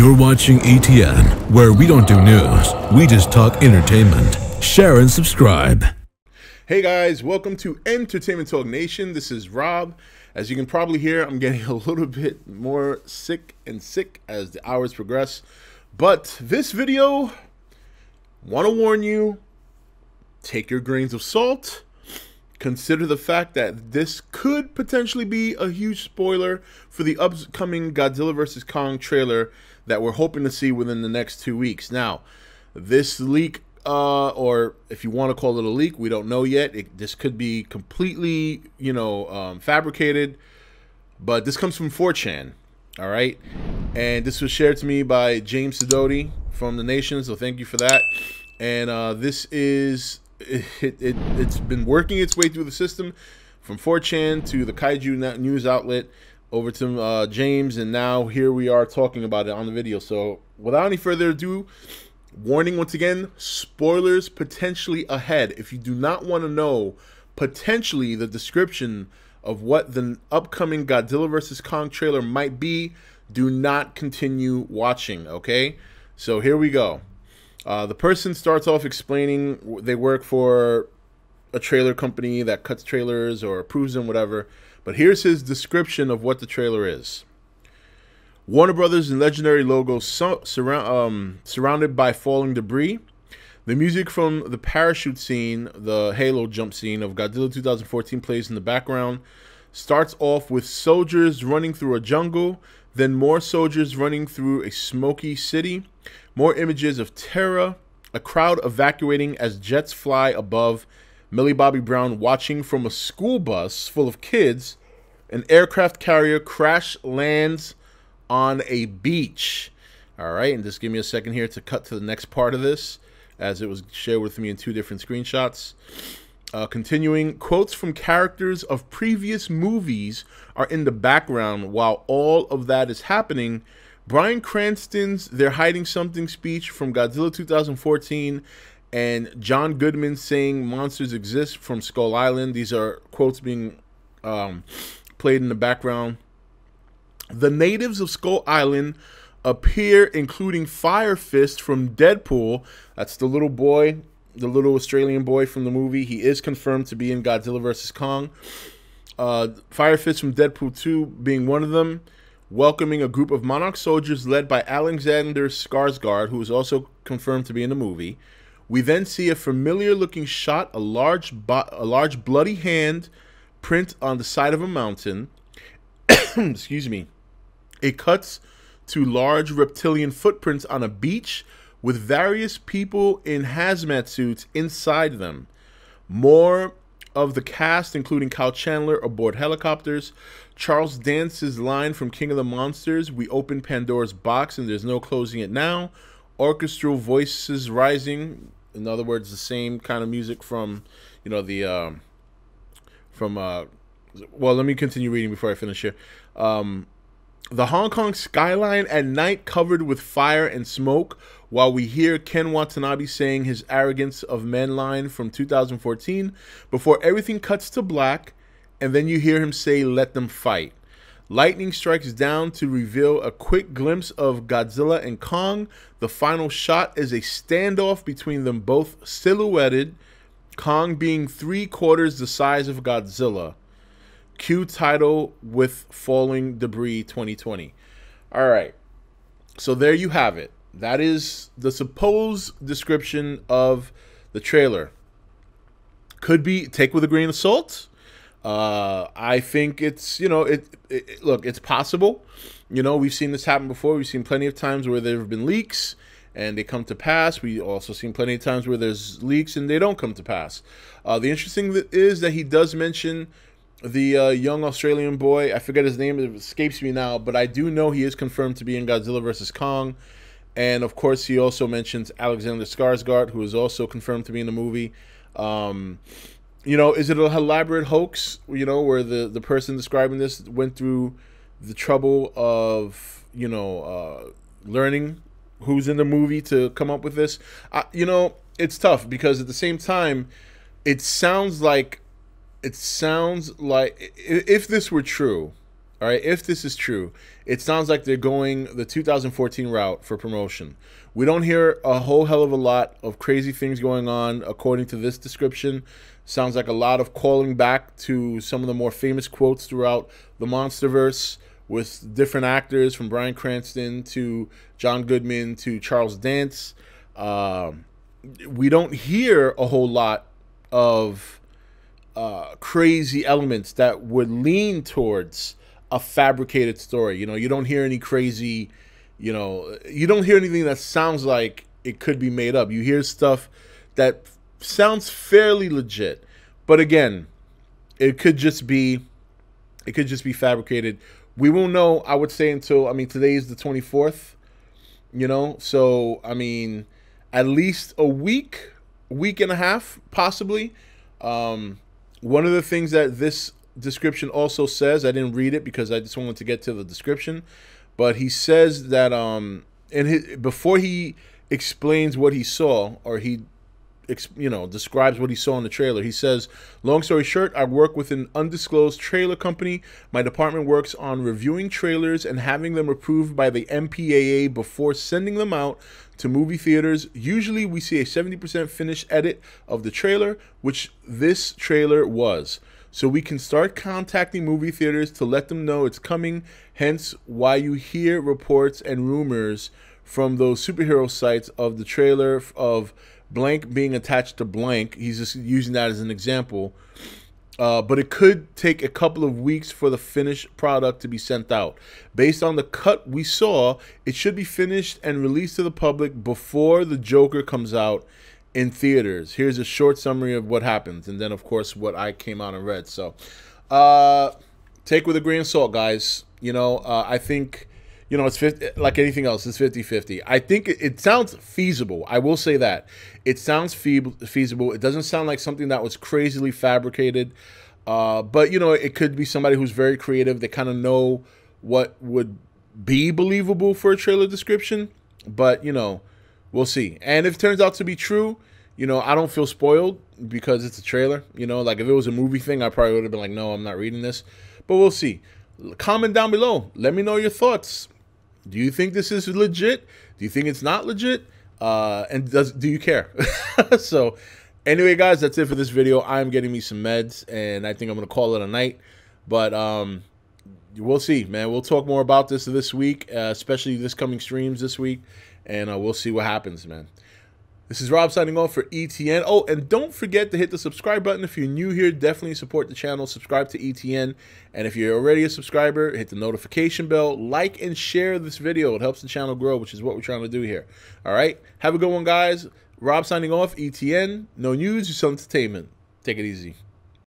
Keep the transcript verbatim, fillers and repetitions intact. You're watching E T N, where we don't do news, we just talk entertainment. Share and subscribe. Hey guys, welcome to Entertainment Talk Nation. This is Rob. As you can probably hear, I'm getting a little bit more sick and sick as the hours progress. But this video, want to warn you, take your grains of salt. Consider the fact that this could potentially be a huge spoiler for the upcoming Godzilla versus. Kong trailer that we're hoping to see within the next two weeks. Now, this leak, uh, or if you want to call it a leak, we don't know yet. It, this could be completely, you know, um, fabricated. But this comes from four chan, all right? And this was shared to me by James Sidoti from The Nation, so thank you for that. And uh, this is... It, it, it's been working its way through the system from four chan to the Kaiju news outlet over to uh, James, and now here we are talking about it on the video. So without any further ado, warning once again, spoilers potentially ahead. If you do not want to know potentially the description of what the upcoming Godzilla versus. Kong trailer might be, do not continue watching, okay? So here we go. Uh, the person starts off explaining they work for a trailer company that cuts trailers or approves them, whatever. But here's his description of what the trailer is. Warner Brothers and Legendary logos sur surround, um, surrounded by falling debris. The music from the parachute scene, the Halo jump scene of Godzilla two thousand fourteen plays in the background. Starts off with soldiers running through a jungle, then more soldiers running through a smoky city, more images of terror, a crowd evacuating as jets fly above, Millie Bobby Brown watching from a school bus full of kids, an aircraft carrier crash lands on a beach. All right, and just give me a second here to cut to the next part of this, as it was shared with me in two different screenshots. Uh, continuing, quotes from characters of previous movies are in the background while all of that is happening. Brian Cranston's "They're Hiding Something" speech from Godzilla two thousand fourteen and John Goodman saying "Monsters Exist" from Skull Island. These are quotes being um, played in the background. The natives of Skull Island appear, including Fire Fist from Deadpool. That's the little boy. The little Australian boy from the movie. He is confirmed to be in Godzilla versus. Kong. Uh, Fire Fist from Deadpool two being one of them, welcoming a group of Monarch soldiers led by Alexander Skarsgård, who is also confirmed to be in the movie. We then see a familiar-looking shot, a large, a large bloody hand print on the side of a mountain. Excuse me. It cuts to large reptilian footprints on a beach, with various people in hazmat suits inside them. More of the cast, including Kyle Chandler, aboard helicopters. Charles Dance's line from King of the Monsters, "We open Pandora's box and there's no closing it now." Orchestral voices rising. In other words, the same kind of music from, you know, the, um, from, uh, well, let me continue reading before I finish here. Um, The Hong Kong skyline at night covered with fire and smoke, while we hear Ken Watanabe saying his "Arrogance of Men" line from two thousand fourteen before everything cuts to black, and then you hear him say "Let them fight." Lightning strikes down to reveal a quick glimpse of Godzilla and Kong. The final shot is a standoff between them both silhouetted, Kong being three quarters the size of Godzilla. Q title with falling debris twenty twenty. All right, so there you have it. That is the supposed description of the trailer. Could be, take with a grain of salt. Uh, I think it's, you know, it, it. Look, it's possible. You know, we've seen this happen before. We've seen plenty of times where there have been leaks and they come to pass. We also seen plenty of times where there's leaks and they don't come to pass. Uh, the interesting thing is that he does mention the uh, young Australian boy. I forget his name, it escapes me now, but I do know he is confirmed to be in Godzilla versus. Kong. And of course, he also mentions Alexander Skarsgård, who is also confirmed to be in the movie. Um, you know, is it an elaborate hoax, you know, where the, the person describing this went through the trouble of, you know, uh, learning who's in the movie to come up with this? I, you know, it's tough because at the same time, it sounds like It sounds like, if this were true, All right, if this is true, it sounds like they're going the two thousand fourteen route for promotion. We don't hear a whole hell of a lot of crazy things going on, according to this description. Sounds like a lot of calling back to some of the more famous quotes throughout the monsterverse with different actors, from Brian Cranston to John Goodman to Charles Dance. Uh, we don't hear a whole lot of uh, crazy elements that would lean towards a fabricated story. You know, you don't hear any crazy, you know, you don't hear anything that sounds like it could be made up. You hear stuff that sounds fairly legit, but again, it could just be, it could just be fabricated. We won't know, I would say, until, I mean, today is the twenty-fourth, you know, so, I mean, at least a week, week and a half, possibly. Um, one of the things that this description also says, I didn't read it because I just wanted to get to the description, but he says that um and his, before he explains what he saw, or he ex, you know describes what he saw in the trailer, he says, long story short, I work with an undisclosed trailer company. My department works on reviewing trailers and having them approved by the M P A A before sending them out to movie theaters. Usually we see a seventy percent finished edit of the trailer, which this trailer was. So we can start contacting movie theaters to let them know it's coming, hence why you hear reports and rumors from those superhero sites of the trailer of blank being attached to blank. He's just using that as an example. Uh, but it could take a couple of weeks for the finished product to be sent out. Based on the cut we saw, it should be finished and released to the public before the Joker comes out in theaters. Here's a short summary of what happens, and then of course what I came out and read. So uh take with a grain of salt, guys. You know, uh I think, you know, it's fifty, like anything else, it's fifty fifty. I think it, it sounds feasible. I will say that it sounds feasible. It doesn't sound like something that was crazily fabricated, uh but you know, it could be somebody who's very creative. They kind of know what would be believable for a trailer description, but you know, we'll see. And if it turns out to be true, you know, I don't feel spoiled because it's a trailer. You know, like if it was a movie thing, I probably would have been like, no, I'm not reading this. But we'll see. Comment down below. Let me know your thoughts. Do you think this is legit? Do you think it's not legit? Uh, and does do you care? So anyway, guys, that's it for this video. I'm getting me some meds, and I think I'm going to call it a night. But um, we'll see, man. We'll talk more about this this week, uh, especially this coming streams this week. And uh, we'll see what happens, man. This is Rob signing off for E T N. Oh, and don't forget to hit the subscribe button. If you're new here, definitely support the channel. Subscribe to E T N. And if you're already a subscriber, hit the notification bell. Like and share this video. It helps the channel grow, which is what we're trying to do here. All right? Have a good one, guys. Rob signing off. E T N. No news, just entertainment. Take it easy.